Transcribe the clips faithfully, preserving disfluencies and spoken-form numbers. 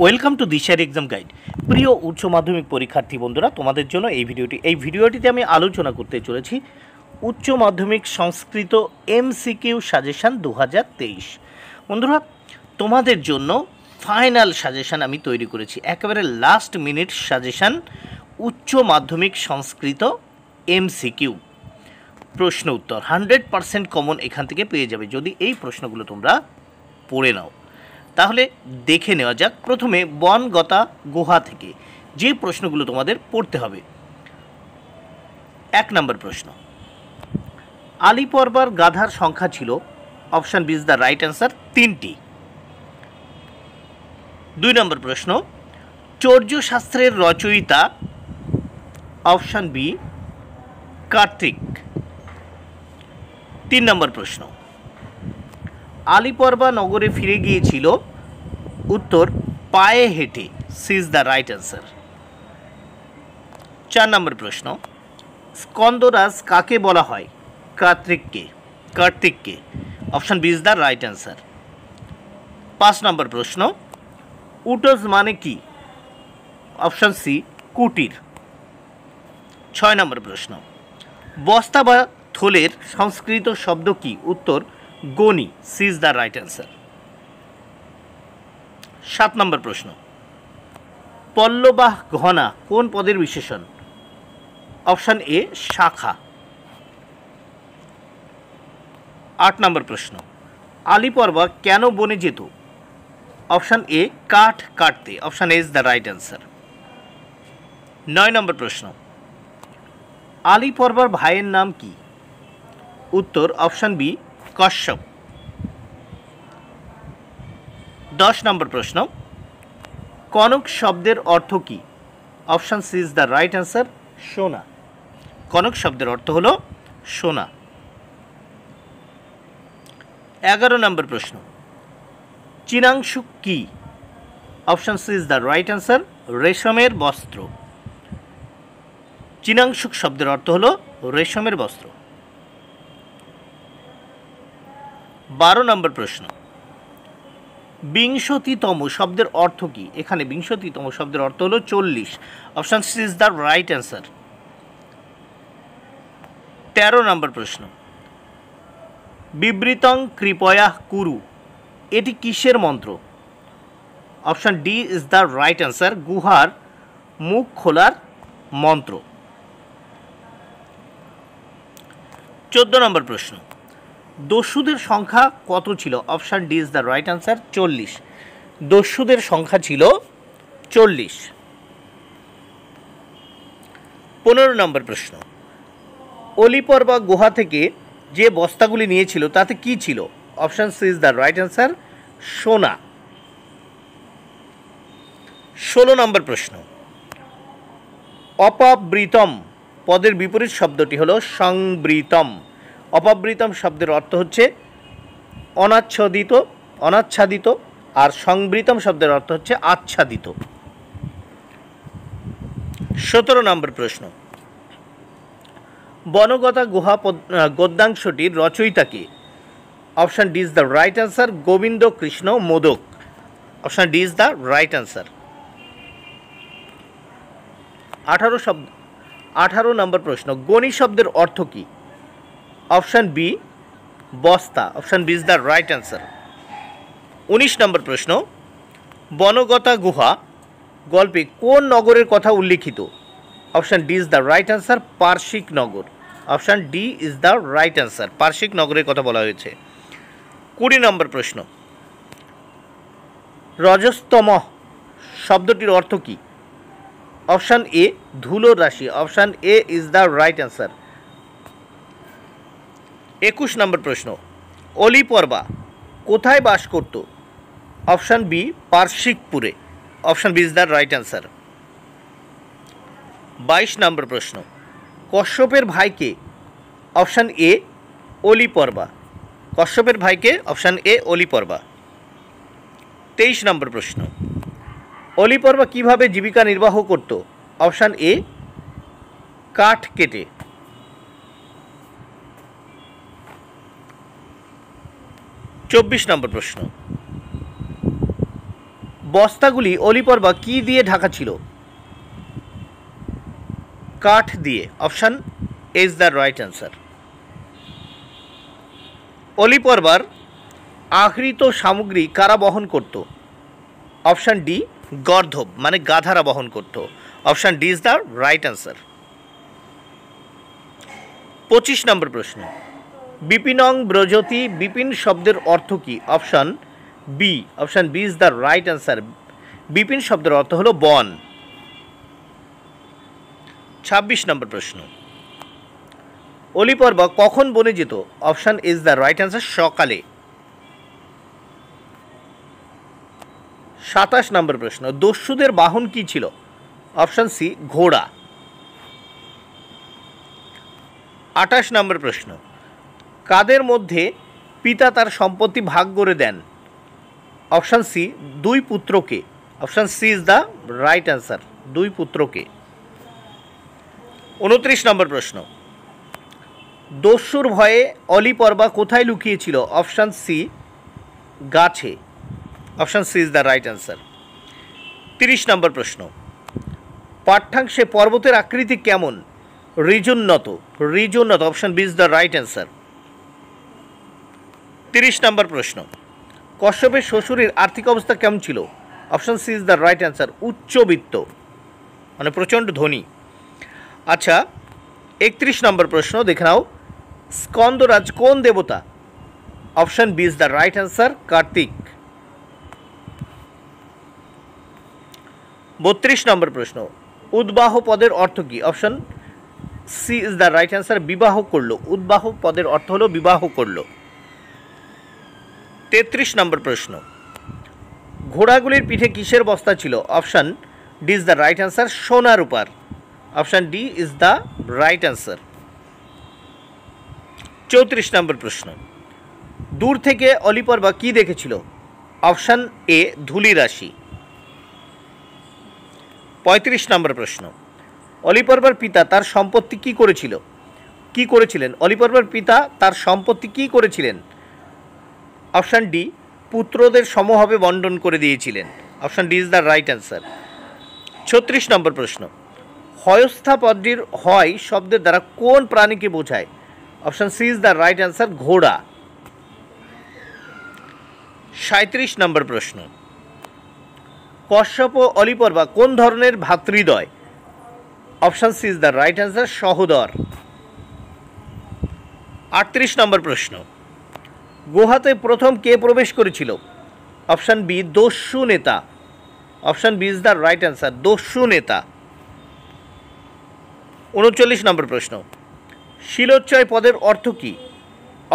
Welcome to দিশার exam guide. প্রিয় উচ্চ মাধ্যমিক পরীক্ষার্থী বন্ধুরা, তোমাদের জন্য এই ভিডিওটি এই ভিডিওটিতে আমি আলোচনা করতে চলেছি উচ্চ মাধ্যমিক সংস্কৃত এমসিকিউ সাজেশান দু হাজার তেইশ। বন্ধুরা, তোমাদের জন্য ফাইনাল সাজেশান আমি তৈরি করেছি, একেবারে লাস্ট মিনিট সাজেশান উচ্চ মাধ্যমিক সংস্কৃত এমসিকিউ প্রশ্ন উত্তর হান্ড্রেড পারসেন্ট কমন এখান থেকে পেয়ে যাবে যদি এই প্রশ্নগুলো তোমরা পড়ে নাও। তাহলে দেখে নেওয়া যাক প্রথমে বনগতা গুহা থেকে যে প্রশ্নগুলো তোমাদের পড়তে হবে। এক নম্বর প্রশ্ন, আলি পরবার গাধার সংখ্যা ছিল, option B is the right answer, তিনটি। দুই নম্বর প্রশ্ন, চর্য শাস্ত্রের রচয়িতা, অপশান বি কার্তিক। তিন নম্বর প্রশ্ন, আলি পরবা নগরে ফিরে গিয়েছিল, উত্তর পায়ে হেঁটে, C is the right answer. চার নম্বর প্রশ্ন, স্কন্দরাজ কাকে বলা হয়, কার্তিককে কার্তিককে option B is the right answer. পাঁচ নম্বর প্রশ্ন, উটজ মানে কি, অপশান সি কুটির। ছয় নম্বর প্রশ্ন, বস্তা বা থলের সংস্কৃত শব্দ কি, উত্তর গনি, C is the right answer. সাত নম্বর প্রশ্ন, পল্লবাহ ঘনা কোন পদের বিশেষণ, অপশান এ শাখা। আট নম্বর প্রশ্ন, আলি পরবা কেন বনে যেত, অপশান এ কাঠ কাটতে, option A is the right answer. নয় নম্বর প্রশ্ন, আলি পরবার ভাইয়ের নাম কি, উত্তর অপশান বি কশ্যপ। দশ নম্বর প্রশ্ন, কনক শব্দের অর্থ কি, option C is the right answer, সোনা। কনক শব্দের অর্থ হল সোনা। এগারো নম্বর প্রশ্ন, চিনাংশু কি, option C is the right answer, রেশমের বস্ত্র। চিনাংশুক শব্দের অর্থ হল রেশমের বস্ত্র। বারো নম্বর প্রশ্ন, বিংশতিতম শব্দের অর্থ কি, এখানে বিংশতিতম শব্দের অর্থ হল চল্লিশ, option C is the right answer. তেরো নম্বর প্রশ্ন, বিবৃতং কৃপয়া কুরু এটি কিসের মন্ত্র, option D is the right answer, গুহার মুখ খোলার মন্ত্র। চোদ্দ নম্বর প্রশ্ন, দস্যুদের সংখ্যা কত ছিল, option D is the right answer, চল্লিশ। দস্যুদের সংখ্যা ছিল চল্লিশ। পনেরো নম্বর প্রশ্ন, অলিপর বা গুহা থেকে যে বস্তাগুলি নিয়েছিল তাতে কি ছিল, option C is the right answer, সোনা। ষোলো নম্বর প্রশ্ন, অপাবৃতম পদের বিপরীত শব্দটি হল সংবৃতম। অপাবৃতম শব্দের অর্থ হচ্ছে অনাচ্ছাদিত অনাচ্ছাদিত আর সংবৃতম শব্দের অর্থ হচ্ছে আচ্ছাদিত। সতেরো নম্বর প্রশ্ন, বনগতা গুহা গদ্যাংশটির রচয়িতাকে, option D is the right answer, Gobinda Krishna Modak, option D is the right answer. আঠারো শব্দ আঠারো নম্বর প্রশ্ন, গণি শব্দের অর্থ কী, অপশান বি বস্তা, option B is the right answer. উনিশ নম্বর প্রশ্ন, বনগতা গুহা গল্পে কোন নগরের কথা উল্লিখিত, option D is the right answer, পার্শ্বিক নগর, option D is the right answer, পার্শ্বিক নগরের কথা বলা হয়েছে। কুড়ি নম্বর প্রশ্ন, রজস্তম শব্দটির অর্থ কী, অপশান এ ধুলো রাশি, option A is the right answer. একুশ নম্বর প্রশ্ন, অলি পরবা কোথায় বাস করত, অপশান বি পার্শ্বিকপুরে, option B is the right answer. বাইশ নম্বর প্রশ্ন, কশ্যপের ভাইকে, অপশান এ অলি পরবা, কশ্যপের ভাইকে অপশান এ অলি পরবা। তেইশ নম্বর প্রশ্ন, অলি পরবা কীভাবে জীবিকা নির্বাহ করত, অপশান এ কাঠ কেটে। চব্বিশ নম্বর প্রশ্ন, বস্তাগুলি অলি পরবা কি দিয়ে ঢাকা ছিল? কাঠ দিয়ে। Option is the right answer. অলি পরবার आहृत सामग्री कारा बहन करत? ऑप्शन डी गर्धब माने गाधारा बहन करत। Option D is the right answer. पच्चीस नम्बर प्रश्न विपिनंग ब्रजति विपिन शब्देर अर्थ की? Option B. Option B is the right answer. विपिन शब्देर अर्थ हलो बन। छब्बीस नम्बर प्रश्न अली परबा कखन बने जेत? Option is the right answer सकाले। সাতাশ নম্বর প্রশ্ন দস্যুদের বাহন কি ছিল? অপশন সি ঘোড়া। আটাশ নম্বর প্রশ্ন কাদের মধ্যে পিতা তার সম্পত্তি ভাগ করে দেন? অপশন সি দুই পুত্রকে। Option C is the right answer, দুই পুত্রকে। উনত্রিশ নম্বর প্রশ্ন দস্যুর ভয়ে অলি পরবা কোথায় লুকিয়েছিল? অপশন সি গাছে। Option C is the right answer. তিরিশ নম্বর প্রশ্ন পাঠ্যাংশে পর্বতের আকৃতি কেমন? ঋজুন্নত। ঋজুন্নত। Option B is the right answer. তিরিশ নম্বর প্রশ্ন কশ্যপের শ্বশুরের আর্থিক অবস্থা কেমন ছিল? Option C is the right answer, উচ্চবিত্ত মানে প্রচণ্ড ধনী। আচ্ছা একত্রিশ নম্বর প্রশ্ন দেখে নাও স্কন্দরাজ কোন দেবতা? Option B is the right answer, Kartik. বত্রিশ নম্বর প্রশ্ন উদ্বাহ পদের অর্থ কি? Option C is the right answer, বিবাহ করলো। উদ্বাহ পদের অর্থ হলো বিবাহ করলো। তেত্রিশ নম্বর প্রশ্ন ঘোড়াগুলির পিঠে কিসের বস্তা ছিল? Option D is the right answer, সোনা রূপার। Option D is the right answer. চৌত্রিশ নম্বর প্রশ্ন দূর থেকে অলি পরবা কী দেখেছিল? অপশন এ ধূলি রাশি। পঁয়ত্রিশ নম্বর প্রশ্ন অলি পরবার পিতা তার সম্পত্তি কী করেছিল কী করেছিলেন? অলি পরবার পিতা তার সম্পত্তি কী করেছিলেন? অপশান ডি পুত্রদের সমভাবে বণ্টন করে দিয়েছিলেন। Option D is the right answer. ছত্রিশ নম্বর প্রশ্ন হয়স্থাপদটির হয় শব্দের দ্বারা কোন প্রাণীকে বোঝায়? Option C is the right answer, ঘোড়া। সাঁত্রিশ নম্বর প্রশ্ন কশ্যপ ও অলি পরবা কোন ধরনের ভ্রাতৃদ্বয়? Option C is the right answer, সহোদর। আটত্রিশ নম্বর প্রশ্ন গুহাতে প্রথম কে প্রবেশ করেছিল? অপশন বি দস্যু নেতা। Option B is the right answer, দস্যু নেতা। উনচল্লিশ নম্বর প্রশ্ন শিলোচ্চয় পদের অর্থ কী?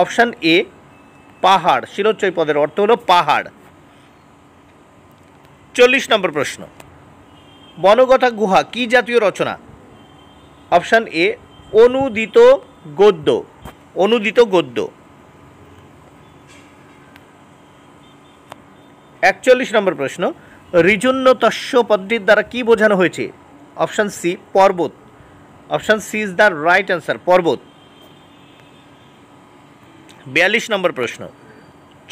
অপশন এ পাহাড়। শিলোচ্চয় পদের অর্থ হলো পাহাড়। চল্লিশ নম্বর প্রশ্ন বনগতা গুহা কি জাতীয় রচনা? অপশান এ অনুদিত গদ্য। অনুদিত গদ্য। একচল্লিশ নম্বর প্রশ্ন ঋজুন্নতস্য পদটির দ্বারা কি বোঝানো হয়েছে? অপশান সি পর্বত। Option C is the right answer, পর্বত। বিয়াল্লিশ নম্বর প্রশ্ন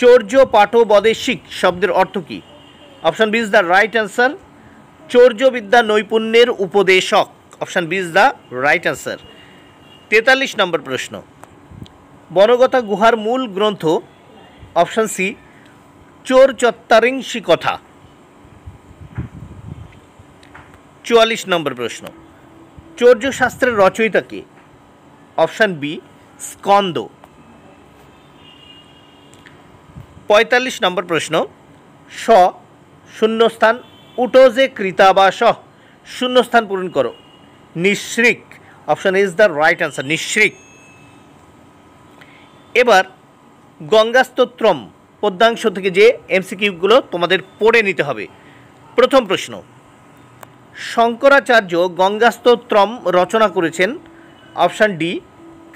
চর্য পাঠ বদেশিক শব্দের অর্থ কী? Option B is the right answer, চৌর্যবিদ্যা নৈপুণ্যের উপদেশক। Option B is the right answer. তেতাল্লিশ নম্বর প্রশ্ন বনগতা গুহার মূল গ্রন্থ? অপশন সি চোর চত্বারিংশি কথা। চুয়াল্লিশ নম্বর প্রশ্ন চর্য শাস্ত্রের রচয়িতা কে? Option B Skanda. পঁয়তাল্লিশ নম্বর প্রশ্ন স শূন্যস্থান উটো যে কৃতাবাস শূন্যস্থান পূরণ করো? নিঃসৃক। Option is the right answer, নিঃসৃক। এবার গঙ্গা স্তোত্রম পদ্যাংশ থেকে যে এমসিকিউগুলো তোমাদের পড়ে নিতে হবে। প্রথম প্রশ্ন শঙ্করাচার্য গঙ্গা স্তোত্রম রচনা করেছেন? অপশন ডি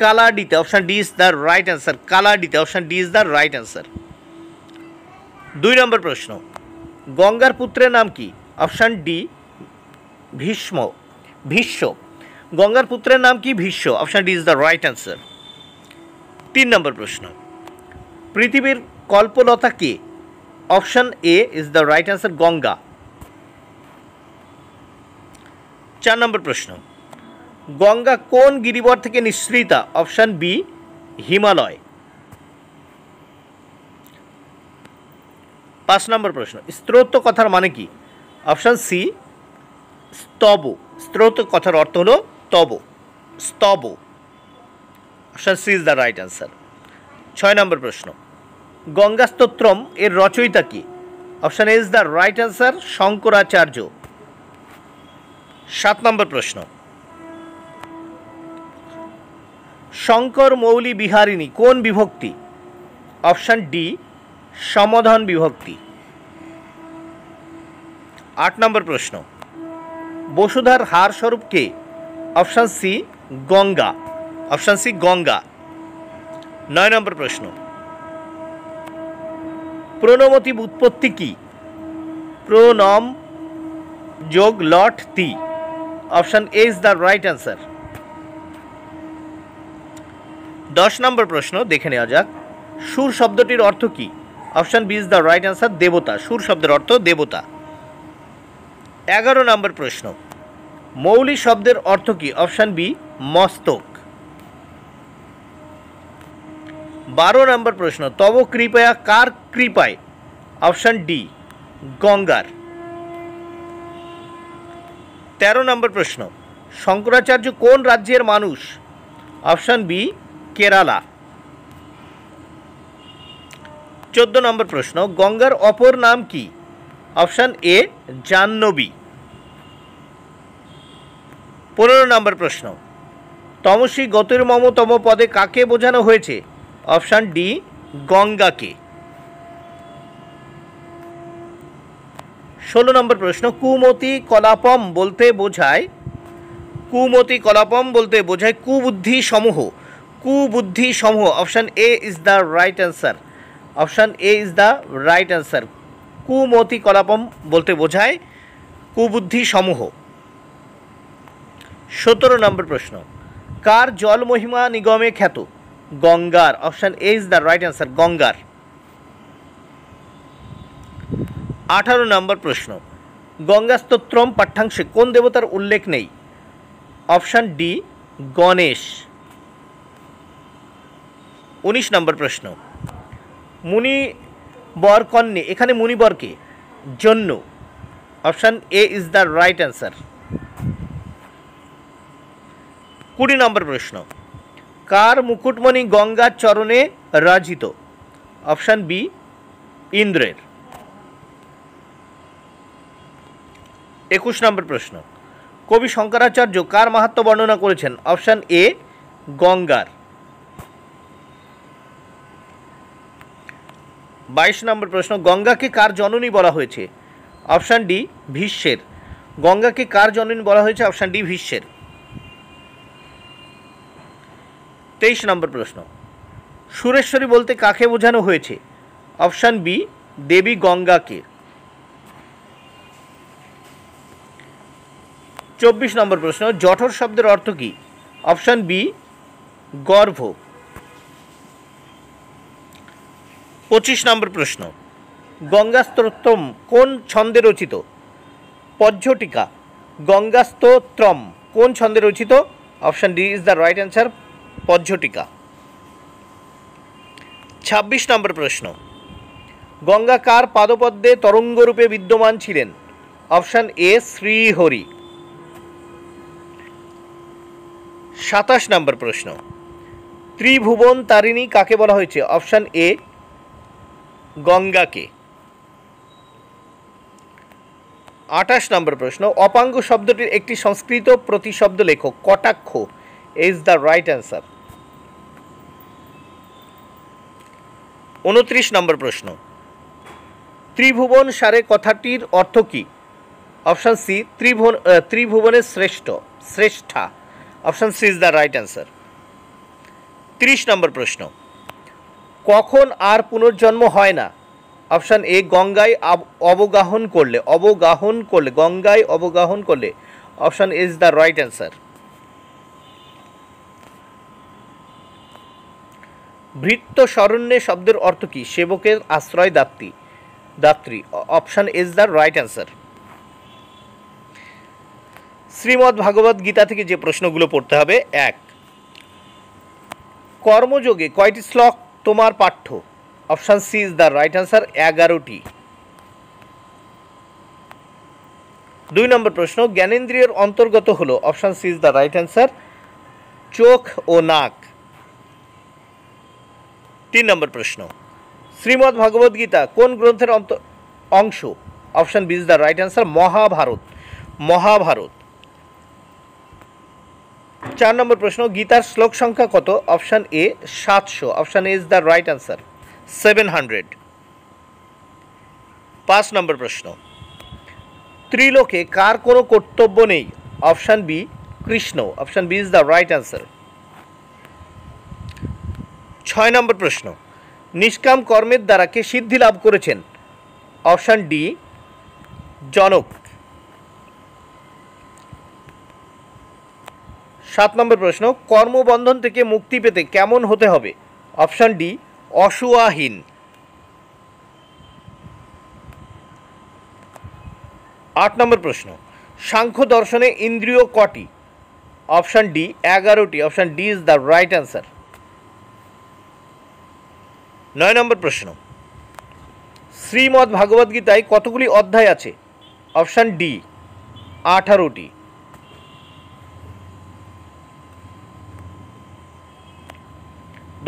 কালাডিতে। Option D is the right answer, কালাডিতে। Option D is the right answer. দুই নম্বর প্রশ্ন গঙ্গার পুত্রের নাম কি? Option D Bhishma, Bhishma. গঙ্গার পুত্রের নাম কি? Bhishma. Option D is the right answer. তিন নম্বর প্রশ্ন পৃথিবীর কল্পলতা কে? Option A is the right answer, Ganga. चार नंबर प्रश्न, गंगा कौन गिरिवर थेके निःसृता? Option B Himalaya. पाँच नम्बर प्रश्न, स्त्रोत कथार मान कि? ऑप्शन सी स्तब। स्त्रोत कथार अर्थ हलो तब, स्तब। Option C is the right answer. छय नम्बर प्रश्न, गंगा स्तोत्रम एर रचयिता कि? Option A is the right answer, Shankaracharya. सात नम्बर प्रश्न, शंकर मौली बिहारिणी कौन विभक्ति? ऑप्शन डी समधन विभक्ति। आठ नम्बर प्रश्न, वसुधार हार स्वरूप के? Option C Ganga. Option C Ganga. नौ नम्बर प्रश्न, प्रणमती उत्पत्ति की? प्रणम जोग लट ती। Option A is the right answer. दस नम्बर प्रश्न देखे नेওয়া যাক, सुर शब्दটির अर्थ की? Option B is the right answer, দেবতা। সুর শব্দের অর্থ দেবতা। এগারো নম্বর প্রশ্ন, মৌলি শব্দের অর্থ কি? অপশন বি মস্তক। বারো নম্বর প্রশ্ন, তব কৃপায় কার কৃপায়? অপশন ডি গঙ্গার। তেরো নম্বর প্রশ্ন, শঙ্করাচার্য কোন রাজ্যের মানুষ? Option B Kerala. चौदह नम्बर प्रश्न, गंगार अपर नाम की? Option A Jahnavi. पंद्रह नम्बर प्रश्न, तमसी गतिर्ममतम पदे काके बोझानो होयेछे? ऑप्शन डी गंगा के। षोलो नम्बर प्रश्न, कुमति कलापम बोलते बोझाय? कुमति कलापम बोलते बोझाय कुबुद्धि समूह। कुबुद्धि समूह। Option A is the right answer. Option A is the right answer. कुमति कलापम बोलते बोझाय कुबुद्धि समूह। सत्रह नम्बर प्रश्न, कार जल महिमा निगमे ख्यात? गंगार। Option A is the right answer, गंगार। अठारह नम्बर प्रश्न, गंगा स्तोत्रम पाठ्यांशे कौन देवतार उल्लेख नहीं? Option D Ganesh. उन्नीस नम्बर प्रश्न, मुनिवर कन्या एखाने मुनिवर के जन्य? Option A is the right answer. बीस नम्बर प्रश्न, कार मुकुटमणि गंगा चरणे राजित? Option B इंद्रेर। इक्कीस नम्बर प्रश्न, कवि शंकराचार्य कार माहात्म्य वर्णना करेছেন? ऑप्शन ए गंगार। बाईस नम्बर प्रश्न, गंगा के कार जननी बला होयेछे? ऑप्शन डी भीष्मेर। गंगा के कार जननी बला होयेछे? ऑप्शन डी भीष्मेर। तेईस नम्बर प्रश्न, सुरेश्वरी बोलते काके बोझानो होयेछे? ऑप्शन बी देवी गंगा के। चौबीस नम्बर प्रश्न, जठर शब्देर अर्थ की? ऑप्शन बी गर्भ। पच्चीस नम्बर प्रश्न, गंगा स्तोत्रम कोन छंदे रचित? पद्यटीका। गंगा स्तोत्रम कोन छंदे रचित? Option D is the right answer, पद्यटीका। छब्बीस नम्बर प्रश्न, गंगा कार पादपद्मे तरंग रूपे विद्यमान छिलेन? Option A Shrihari. सत्ताईस नम्बर प्रश्न, त्रिभुवन तारिणी काके बला होयेछे? ऑप्शन ए गंगा के। अट्ठाईस नम्बर प्रश्न, अपांग शब्दটির একটি संस्कृत प्रतिशब्द लेखो? कटाक्ष इज द राइट आंसर। उनतीस नम्बर प्रश्न, त्रिभुवन सारे कथाटिर अर्थ की? ऑप्शन सी त्रिभुवन त्रिभुवने श्रेष्ठ श्रेष्ठा। Option C is the right answer. तीस नम्बर प्रश्न, कখন আর পুনর্জন্ম হয় না? অপশন এ গঙ্গায় অবগাহন করলে। অবগাহন করলে, গঙ্গায় অবগাহন করলে। Option is the right answer. ভৃত্য শরণ্যে শব্দের অর্থ কি? সেবকের আশ্রয় দাত্রী দাত্রী। Option is the right answer. Shrimad Bhagavad Gita থেকে যে প্রশ্নগুলো পড়তে হবে। এক, কর্মযোগে কয়টি শ্লোক তোমার পাঠ্য? Option C is the right answer, এগারোটি। দুই নম্বর প্রশ্ন, জ্ঞানেন্দ্রিয়ের অন্তর্গত হলো? Option C is the right answer, চোখ ও নাক। তিন নম্বর প্রশ্ন, শ্রীমদ্ ভাগবত গীতা কোন গ্রন্থের অংশ? Option B is the right answer, Mahabharata. Mahabharata. চার নম্বর প্রশ্ন, গীতার শ্লোক সংখ্যা কত? অপশান এ সাতশো। Option A is the right answer, seven hundred. পাঁচ নম্বর প্রশ্ন, ত্রিলোকে কার কোনো কর্তব্য নেই? Option B, Krishna. Option B is the right answer. ছয় নম্বর প্রশ্ন, নিষ্কাম কর্মের দ্বারা কে সিদ্ধি লাভ করেছেন? অপশান ডি, জনক। সাত নম্বর প্রশ্ন, কর্মবন্ধন থেকে মুক্তি পেতে কেমন হতে হবে? অপশান ডি, অসুয়াহীন। আট নম্বর প্রশ্ন, সাংখ্য দর্শনে ইন্দ্রিয় কটি? অপশান ডি, এগারোটি। Option D is the right answer. নয় নম্বর প্রশ্ন, শ্রীমদ্ ভাগবত গীতায় কতগুলি অধ্যায় আছে? অপশান ডি, আঠারোটি।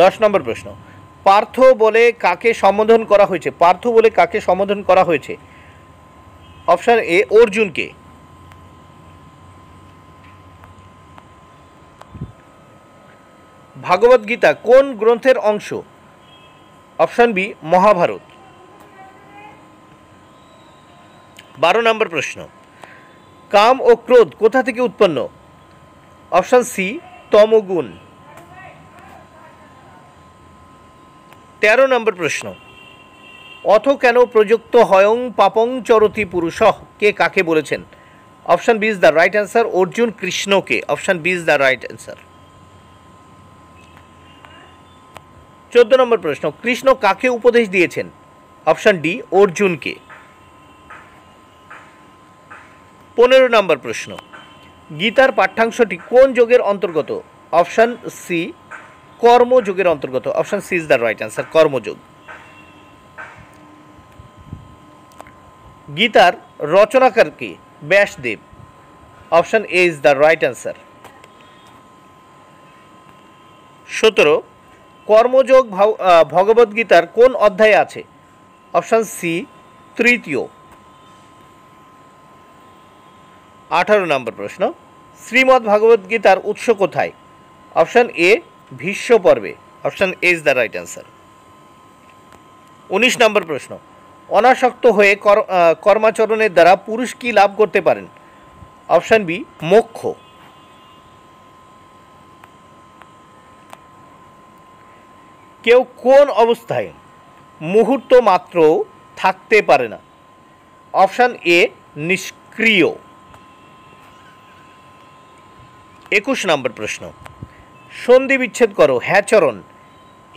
দশ নম্বর প্রশ্ন, পার্থ বলে কাকে সম্বোধন করা হয়েছে? পার্থ বলে কাকে সম্বোধন করা হয়েছে? অপশান এ, অর্জুনকে। ভাগবত গীতা কোন গ্রন্থের অংশ? Option B, Mahabharata. বারো নম্বর প্রশ্ন, কাম ও ক্রোধ কোথা থেকে উৎপন্ন? অপশান সি, তমগুণ। তেরো নম্বর প্রশ্ন, অথ কেন প্রযুক্ত হয়ং পাপং চরতি পুরুষঃ কে কাকে বলেছেন? Option B is the right answer, Arjun কৃষ্ণকে। Option B is the right answer. চোদ্দ নম্বর প্রশ্ন, কৃষ্ণ কাকে উপদেশ দিয়েছেন? অপশান ডি, অর্জুনকে। পনেরো নম্বর প্রশ্ন, গীতার পাঠ্যাংশটি কোন যোগের অন্তর্গত? অপশান সি, কর্মযোগের অন্তর্গত। Option C is the right answer, কর্মযোগ। গীতার রচনাকার কে? Vyas Dev. Option A is the right answer. সতেরো, কর্মযোগ ভগবত গীতার কোন অধ্যায়ে আছে? অপশান সি, তৃতীয়। আঠারো নম্বর প্রশ্ন, শ্রীমদ্ ভাগবত গীতার উৎস কোথায়? অপশান এ, ভীষ্ম পর্বে। Option A is the right answer. উনিশ নম্বর প্রশ্ন, অনাসক্ত হয়ে কর্মাচরণের দ্বারা পুরুষ কি লাভ করতে পারেন? অপশান বি, মোক্ষ। কেউ কোন অবস্থায় মুহূর্ত মাত্র থাকতে পারে না? অপশান এ, নিষ্ক্রিয়। একুশ নম্বর প্রশ্ন, সন্ধি বিচ্ছেদ করো হ্যাচরণ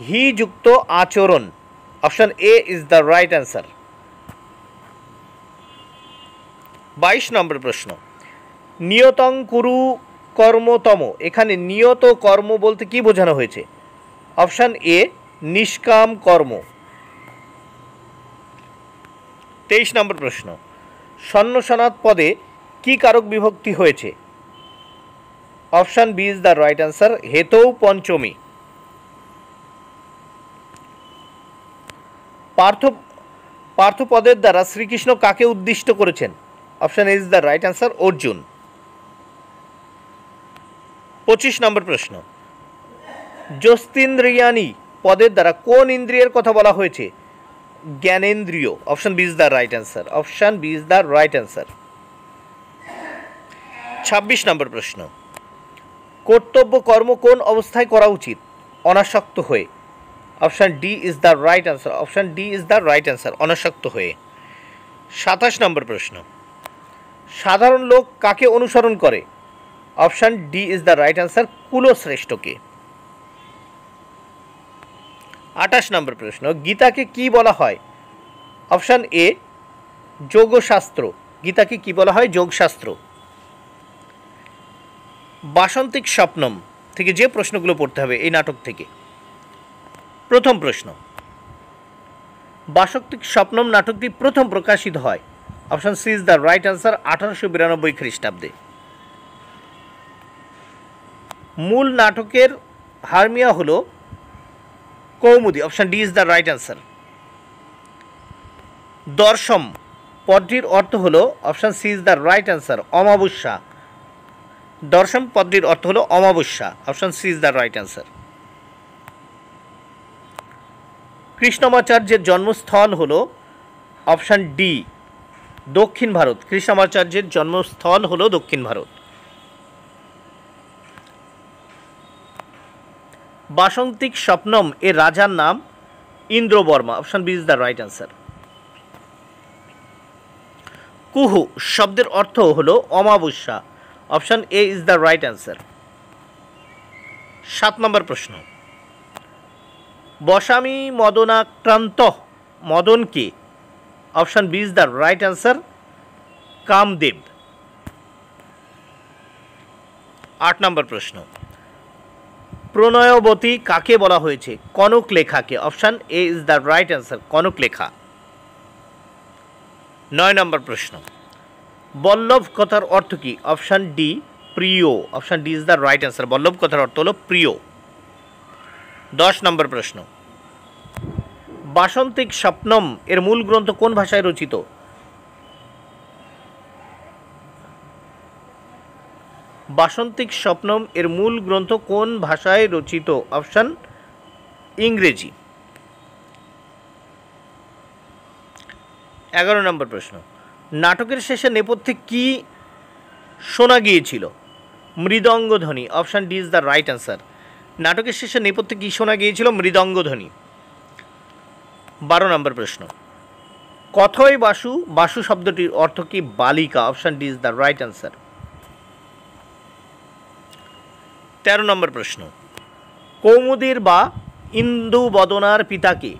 হি যুক্ত আচরণ। Option A is the right answer. বাইশ নম্বর প্রশ্ন, নিয়তং কুরু কর্মতম এখানে নিয়ত কর্ম বলতে কি বোঝানো হয়েছে? অপশান এ, নিষ্কাম কর্ম। তেইশ নম্বর প্রশ্ন, সন্ন্যাসনাদ পদে কি কারক বিভক্তি হয়েছে? Option B is the right answer, হেতৌ পঞ্চমী। পার্থ পার্থপদের দ্বারা শ্রীকৃষ্ণ কাকে উদ্দিষ্ট করেছেন? Option A is the right answer, Arjun. পঁচিশ নম্বর প্রশ্ন, জ্যোতিন্দ্রিয়ানি পদের দ্বারা কোন ইন্দ্রিয়ের কথা বলা হয়েছে? জ্ঞানেন্দ্রিয়। Option B is the right answer. Option B is the right answer. ছাব্বিশ নম্বর প্রশ্ন, কর্তব্য কর্ম কোন অবস্থায় করা উচিত? অনাসক্ত হয়ে। Option D is the right answer. Option D is the right answer, অনাসক্ত হয়ে। সাতাশ নম্বর প্রশ্ন, সাধারণ লোক কাকে অনুসরণ করে? Option D is the right answer, কুলশ্রেষ্ঠকে। আঠাশ নম্বর প্রশ্ন, গীতাকে কি বলা হয়? অপশান এ, যোগশাস্ত্র। গীতাকে কি বলা হয়? যোগশাস্ত্র। বাসন্তিক শপনম থেকে যে প্রশ্নগুলো পড়তে হবে এই নাটক থেকে। প্রথম প্রশ্ন, বাসন্তিক শপনম নাটকটি প্রথম প্রকাশিত হয়, option C is the right answer, আঠারোশো বিরানব্বই খ্রিস্টাব্দে। মূল নাটকের হারমিয়া হলো Kaumudi, option D is the right answer. দর্শম পদটির অর্থ হলো, option C is the right answer, অমাবস্যা। দর্শন পদটির অর্থ হলো অমাবস্যা, option C is the right answer. কৃষ্ণমাচার্যের জন্মস্থল হলো, অপশন ডি, দক্ষিণ ভারত। কৃষ্ণমাচার্যের জন্মস্থল হলো দক্ষিণ ভারত। বাসন্তিক শপনম এর রাজার নাম Indravarma, option B is the right answer. কুহু শব্দের অর্থ হলো অমাবস্যা, option A is the right answer. সাত নম্বর প্রশ্ন, বসামি মদনাক্রান্ত মদন কে, option B is the right answer, Kamdev. আট নম্বর প্রশ্ন, প্রণয়বতী কাকে বলা হয়েছে, কনক লেখাকে, option A is the right answer, Kanak Lekha. নয় নম্বর প্রশ্ন, বল্লভ কথার অর্থ কি, অপশন ডি, প্রিয়, option D is the right answer, বল্লভ কথার অর্থ হলো প্রিয়। দশ নম্বর প্রশ্ন, বাসন্তিক শপনম এর মূল গ্রন্থ কোন ভাষায় রচিত, বাসন্তিক শপনম এর মূল গ্রন্থ কোন ভাষায় রচিত, অপশন ইংরেজি। এগারো নম্বর প্রশ্ন, নাটকের শেষে নেপথ্যে কি শোনা গিয়েছিল, মৃদঙ্গধ্বনি, option D is the right answer, নাটকের শেষে নেপথ্যে কি শোনা গিয়েছিল, মৃদঙ্গধ্বনি। বারো নম্বর প্রশ্ন, কথয় বাসু, বাসু শব্দটির অর্থ কি, বালিকা, option D is the right answer. তেরো নম্বর প্রশ্ন, কৌমুদীর বা ইন্দু বদনার পিতাকে,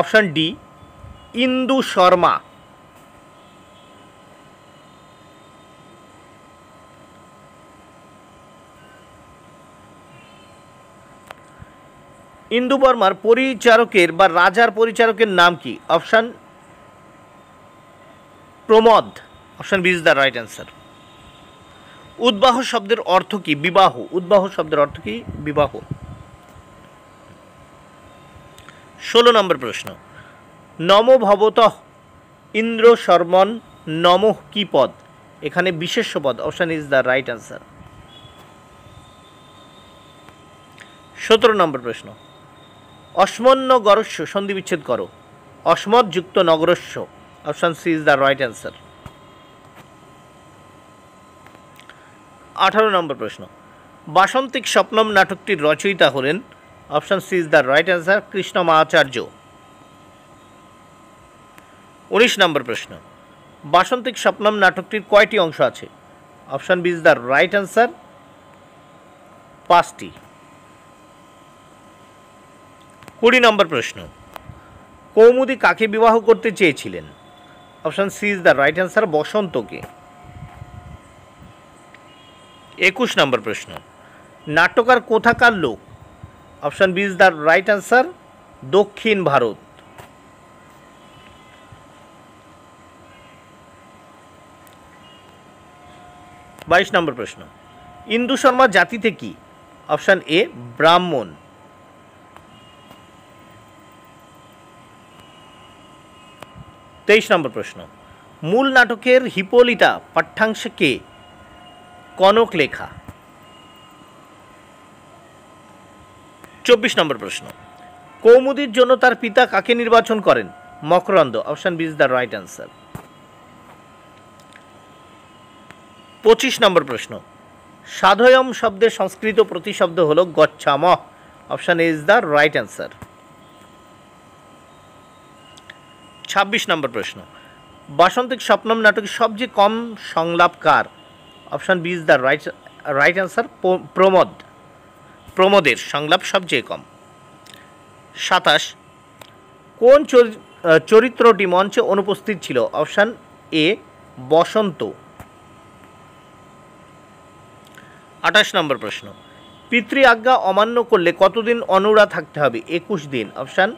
অপশন ডি, ইন্দু শর্মা। ইন্দু বর্মার পরিচারকের বা রাজার পরিচারকের নাম কি, option Pramad, option B is the right answer. উদ্বাহ শব্দের অর্থ কি, বিবাহ, উদ্বাহ শব্দের অর্থ কি, বিবাহ। ষোলো নম্বর প্রশ্ন, নম ভবতঃ ইন্দ্র শর্মণ নম কি পদ, এখানে বিশেষ্য পদ, option is the right answer. সতেরো নম্বর প্রশ্ন, অস্মন্ন গরস্য সন্ধি বিচ্ছেদ করো, অস্মদ যুক্ত নগরস্য, option C is the right answer. আঠারো নম্বর প্রশ্ন, বাসন্তিক শপনম নাটকটির রচয়িতা হলেন, option C is the right answer, Krishnamacharya. উনিশ নম্বর প্রশ্ন, বাসন্তিক শপনম নাটকটির কয়টি অংশ আছে, option B is the right answer, পাঁচটি। কুড়ি নম্বর প্রশ্ন, কৌমুদি কাকে বিবাহ করতে চেয়েছিলেন, option C is the right answer, বসন্তকে। একুশ নম্বর প্রশ্ন, নাট্যকার কোথাকার লোক, option B is the right answer, দক্ষিণ ভারত। বাইশ নম্বর প্রশ্ন, ইন্দু শর্মা জাতিতে কি, অপশন এ, ব্রাহ্মণ। তেইশ নম্বর প্রশ্ন, মূল নাটকের হিপোলিতা পাঠ্যাংশ কে, কনক লেখা। চব্বিশ নম্বর প্রশ্ন, কৌমুদির জন্য তার পিতা কাকে নির্বাচন করেন, মকরন্দ, option B is the right answer. পঁচিশ নম্বর প্রশ্ন, সাধয়ম শব্দের সংস্কৃত প্রতিশব্দ হল গচ্ছামহ, option A is the right answer. ছাব্বিশ নম্বর প্রশ্ন, বাসন্তিক শপনম নাটকে সবচেয়ে কম সংলাপকার, option B is the right right answer, প্রমদ, প্রমদের সংলাপ সবচেয়ে কম। সাতাশ, কোন চরিত্রটি মঞ্চে অনুপস্থিত ছিল, অপশন এ, বসন্ত। আঠাশ নম্বর প্রশ্ন, পিতৃ আজ্ঞা অমান্য করলে কতদিন অনুরা থাকতে হবে? একুশ দিন। Option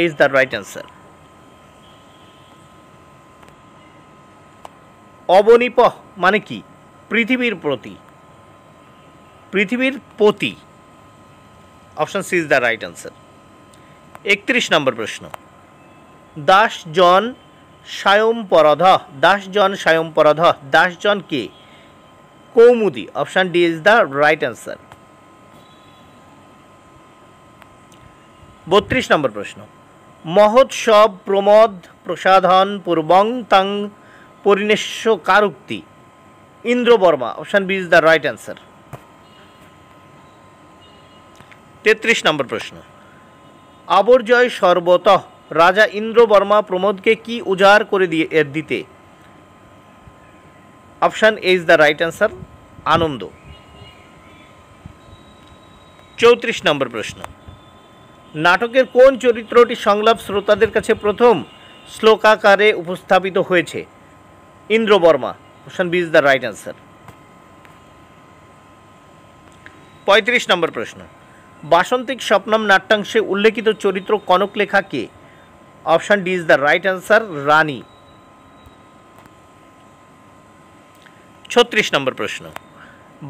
A is the right answer. অবনিপহ মানে কি? পৃথিবীর প্রতি, পৃথিবীর পতি। Option C is the right answer. একত্রিশ নম্বর প্রশ্ন, দাসজন সায়ম্পরধ, দাসজন সায়ম্পরধ, দাসজন কে? Kaumudi. Option D is the right answer. বত্রিশ নম্বর প্রশ্ন, মহোৎসব প্রমদ প্রসাধন পূর্বং তাং পরিণেশ্য কারুক্তি? Indravarma. Option B is the right answer. তেত্রিশ নম্বর প্রশ্ন, আবর্জয় সর্বতঃ রাজা ইন্দ্রবর্মা প্রমোদকে কি উজাড় করে দিয়ে এর দিতে? Option A is the right answer, আনন্দ। চৌত্রিশ নম্বর প্রশ্ন, নাটকের কোন চরিত্রটি সংলাপ শ্রোতাদের কাছে প্রথম শ্লোকাকারে উপস্থাপিত হয়েছে? Indravarma. Option B is the right answer. পঁয়ত্রিশ নম্বর প্রশ্ন, বাশন্তিক শপনম নাট্যাংশে উল্লেখিত চরিত্র কনকলেখা কে? Option D is the right answer, রানী। ছত্রিশ নম্বর প্রশ্ন,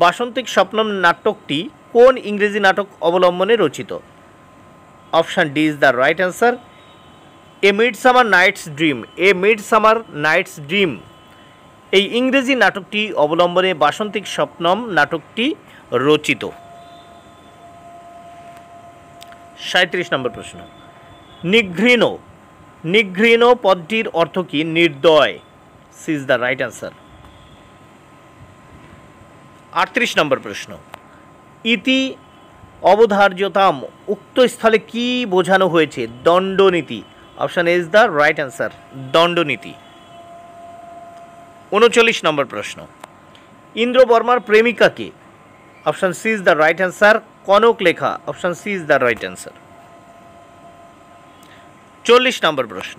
বাশন্তিক শপনম নাটকটি কোন ইংরেজি নাটক অবলম্বনে রচিত? Option D is the right answer, a midsummer night's dream. A midsummer night's dream এই ইংরেজি নাটকটি অবলম্বনে বাশন্তিক শপনম নাটকটি রচিত। সাঁত্রিশ নম্বর প্রশ্ন, নিঘৃণ, নিঘৃণ পদটির অর্থ কি? নির্দয়। C is the right answer. আটত্রিশ নম্বর প্রশ্ন, ইতি অবধার্যতাম উক্ত স্থলে কি বোঝানো হয়েছে? দণ্ডনীতি। Option A is the right answer, দণ্ডনীতি। উনচল্লিশ নম্বর প্রশ্ন, ইন্দ্রবর্মার প্রেমিকা কে? Option C is the right answer, Kanakalekha. Option C is the right answer. চল্লিশ নম্বর প্রশ্ন,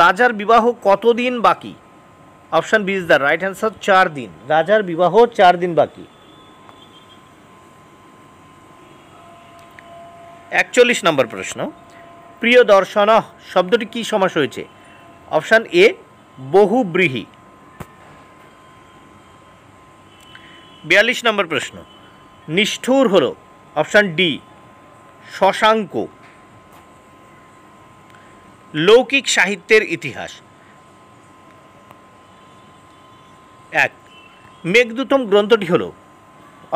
রাজার বিবাহ কতদিন বাকি? Option B is the right answer, চার দিন। রাজার বিবাহ চার দিন বাকি। একচল্লিশ নম্বর প্রশ্ন, প্রিয় দর্শন শব্দটি কি সমাস হয়েছে? অপশান এ বহুব্রীহি। বিয়াল্লিশ নম্বর প্রশ্ন, নিষ্ঠুর হল? Option D Shashanka. লৌকিক সাহিত্যের ইতিহাস এক, মেঘদূতম গ্রন্থটি হল?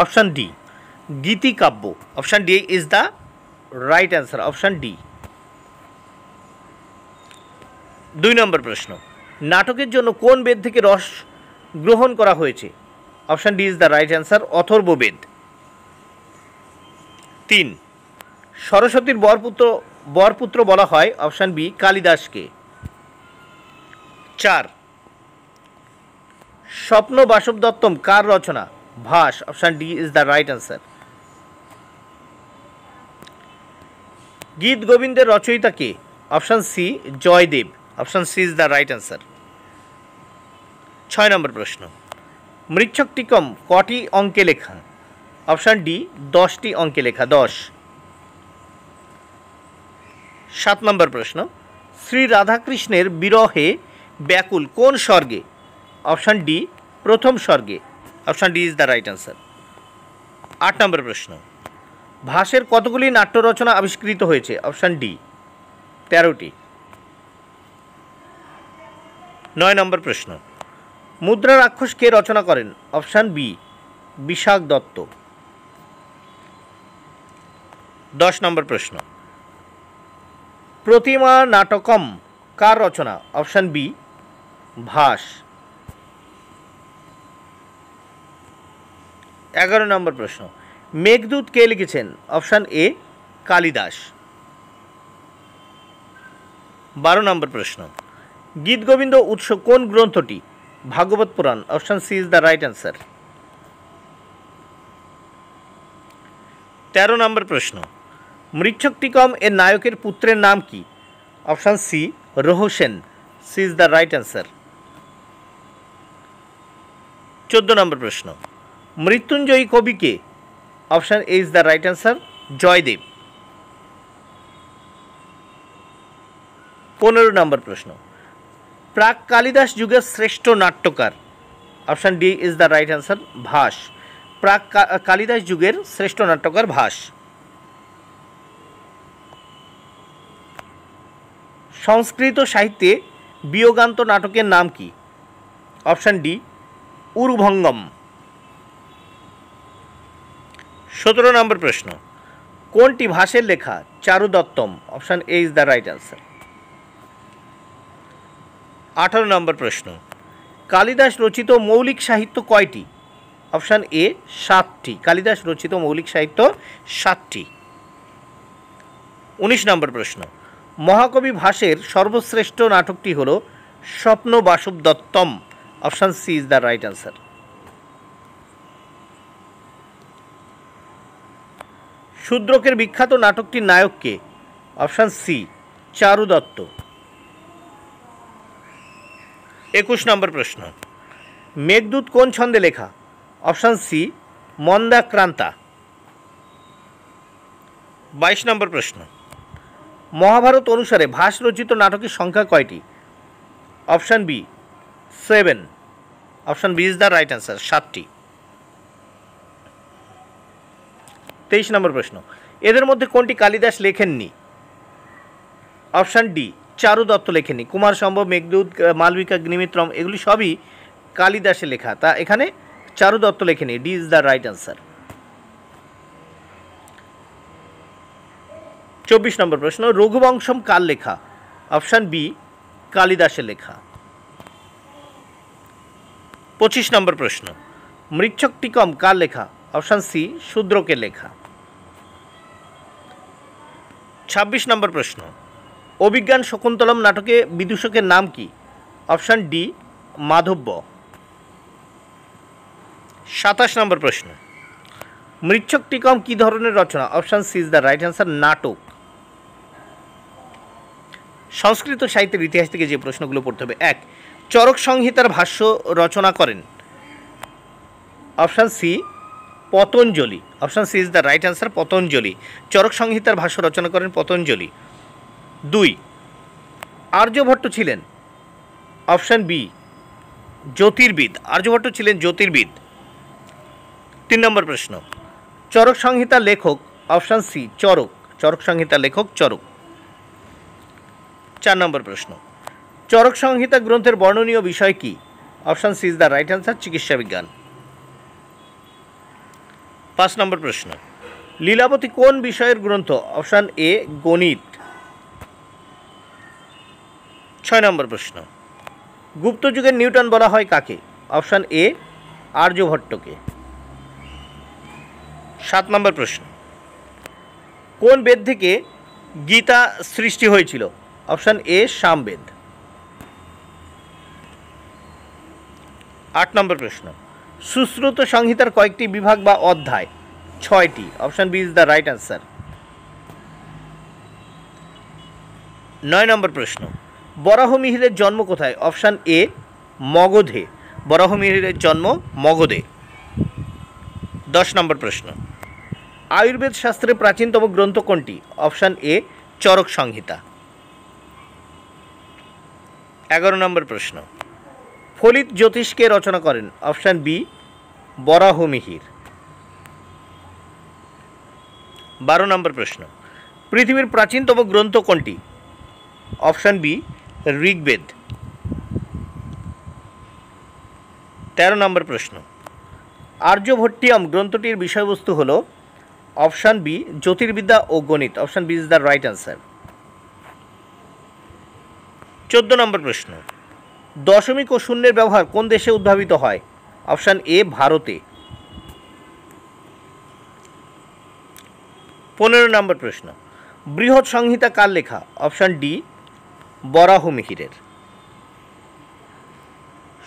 অপশান ডি গীতিকাব্য। Option D is the right answer, option D. দুই নম্বর প্রশ্ন, নাটকের জন্য কোন বেদ থেকে রস গ্রহণ করা হয়েছে? Option D is the right answer, Atharvaveda. তিন, সরস্বতীর বরপুত্র বরপুত্র বলা হয়? অপশান বি কালিদাসকে। চার, স্বপ্ন বাসব দত্তম কার রচনা? Bhasa. Option D is the right answer. গীত গোবিন্দের রচয়িতা কে? Option C Jayadeva. Option C is the right answer. ছয় নম্বর প্রশ্ন, মৃচক্তিকম কটি অঙ্কে লেখা? অপশান ডি দশটি অঙ্কে লেখা, দশ। সাত নম্বর প্রশ্ন, শ্রী রাধাকৃষ্ণের বিরহে ব্যাকুল কোন স্বর্গে? অপশান ডি প্রথম স্বর্গে। Option D is the right answer. আট নম্বর প্রশ্ন, ভাসের কতগুলি নাট্য রচনা আবিষ্কৃত হয়েছে? অপশান ডি তেরোটি। নয় নম্বর প্রশ্ন, মুদ্রা রাক্ষস কে রচনা করেন? অপশান বি বিশাদ দত্ত। দশ নম্বর প্রশ্ন, প্রতিমা নাটকম কার রচনা? অপশান বি ভাস। এগারো নম্বর প্রশ্ন, মেঘদূত কে লিখেছেন? Option A Kalidasa. বারো নম্বর প্রশ্ন, গীত গোবিন্দ উৎস কোন গ্রন্থটি? Bhagavata Purana. Option C is the right answer. তেরো নম্বর প্রশ্ন, মৃচক্তিকম এর নায়কের পুত্রের নাম কি? Option C Rohasena. C is the right answer. চোদ্দ নম্বর প্রশ্ন, मृत्युंजयी कवि के? Option A is the right answer, Jayadeva. पंद्रह नंबर प्रश्न, प्राक कालिदास युगे श्रेष्ठ नाट्यकार? Option D is the right answer, Bhasa. प्राक कालिदास युगर श्रेष्ठ नाट्यकार भास। संस्कृत साहित्य वियोगान्त नाटकेर नाम की? Option D, Urubhangam. सत्रह नम्बर प्रश्न, कोनटी भासेर लेखा Charudattam? Option A is the right answer. अठारह नम्बर प्रश्न, कालिदास रचित मौलिक साहित्य कयटी? Option A, सातटी। कालिदास रचित मौलिक साहित्य सातटी। उन्नीस नम्बर प्रश्न, महाकवि भासेर सर्वश्रेष्ठ नाटकटी हलो Swapnavasavadattam? Option C is the right answer. शूद्रकेर विख्यात नाटकटिर नायक के? Option C, Charudatta. एकुश नम्बर प्रश्न, मेघदूत कोन छंदे लेखा? Option C, Mandakranta. बाईस नम्बर प्रश्न, महाभारत अनुसारे भास रचित नाटकेर संख्या कयटी? Option B, seven. Option B is the right answer, सातटी। तेईस नम्बर प्रश्न, এদের মধ্যে কোনটি কালিদাস লেখেননি? অপশন ডি, চারুদত্ত লেখেননি। কুমার শম্ভব, মেঘদূত, মালবিকাগ্নিমিত্রম এগুলি সবই কালিদাসের লেখা, তা এখানে চারুদত্ত লেখেননি। D is the right answer. চব্বিশ নম্বর প্রশ্ন, রঘুবংশম কার লেখা? অপশন বি, কালিদাসের লেখা। পঁচিশ নম্বর প্রশ্ন, মৃচক্তিকম কার লেখা? অপশন সি, শূদ্রকের লেখা। छब्बीस नम्बर प्रश्न, अभिज्ञान शकुन्तलम नाटके विदूषकेर नाम की? Option D, Madhavya. सत्ताईस नम्बर प्रश्न, मृचक्तिकम की धरनेर रचना? Option C is the right answer, नाटक। संस्कृत साहित्येर इतिहास थेके जे प्रश्नगुलो पढ़ते हबे, एक, चरक संहितार भाष्य रचना करेन? Option C, Patanjali. Option C is the right answer, Patanjali. चरक संहितार भाष्य रचना करें पतंजलि। दुई, आर्यभट्ट छिलेन? ऑप्शन बी, ज्योतिर्विद। आर्यभट्ट छिलेन ज्योतिर्विद। तीन नम्बर प्रश्न, चरक संहिता लेखक? ऑप्शन सी, चरक। चरक संहिता लेखक चरक। चार नम्बर प्रश्न, चरक संहिता ग्रंथेर वर्णनीय विषय की? Option C is the right answer, चिकित्सा विज्ञान। पाँच नम्बर प्रश्न, लीलावती कोन विषय ग्रंथ? ऑप्शन ए, गणित। छय नम्बर प्रश्न, गुप्त युगे न्यूटन बला हय काके? ऑप्शन ए, आर्यभट्ट के। सात नम्बर प्रश्न, कोन वेद थेके गीता सृष्टि हयेछिलो? Option A, Samaveda. आठ नम्बर प्रश्न, सुश्रुत संहितार कयेकटी विभाग बा अध्याय? छयटी। Option B is the right answer. नौ नम्बर प्रश्न, वराहमिहिरेर जन्म कोथाय? Option A, मगधे। वराहमिहिरेर जन्म मगधे। दस नम्बर प्रश्न, आयुर्वेद शास्त्रे प्राचीनतम ग्रंथ कोनटी? Option A, Charak Samhita. एगारो number प्रश्न, फलित ज्योतिष के रचना करें? Option B, Varahamihira. बारो नम्बर प्रश्न, पृथिवीर प्राचीनतम ग्रंथ कोनटी? Option B, Rigveda. तेरो नम्बर प्रश्न, आर्यभट्टियम ग्रंथटिर विषयवस्तु हलो? ऑप्शन बी, ज्योतिर्विद्या और गणित। Option B is the right answer. चौदह नम्बर प्रश्न, दशमिक और शून्यर व्यवहार कोन देशे उद्भावित हय? ऑप्शन ए, भारते। पंद्रह नम्बर प्रश्न, बृहत् संहिता कार लेखा? ऑप्शन डी, वराहमिहिरेर।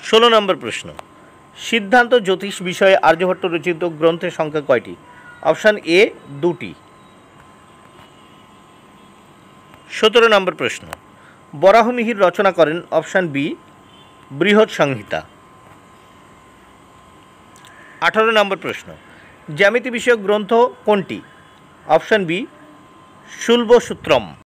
षोलो नम्बर प्रश्न, सिद्धांत ज्योतिष विषय आर्यभट्ट रचित ग्रंथेर संख्या कयटी? Option A, दुटी। सत्रह नम्बर प्रश्न, वराहमिहिर रचना करें? ऑप्शन बी, बृहत् संहिता। আঠারো নম্বর প্রশ্ন, জ্যামিতি বিষয়ক গ্রন্থ কোনটি? Option B শুল্বসূত্রম।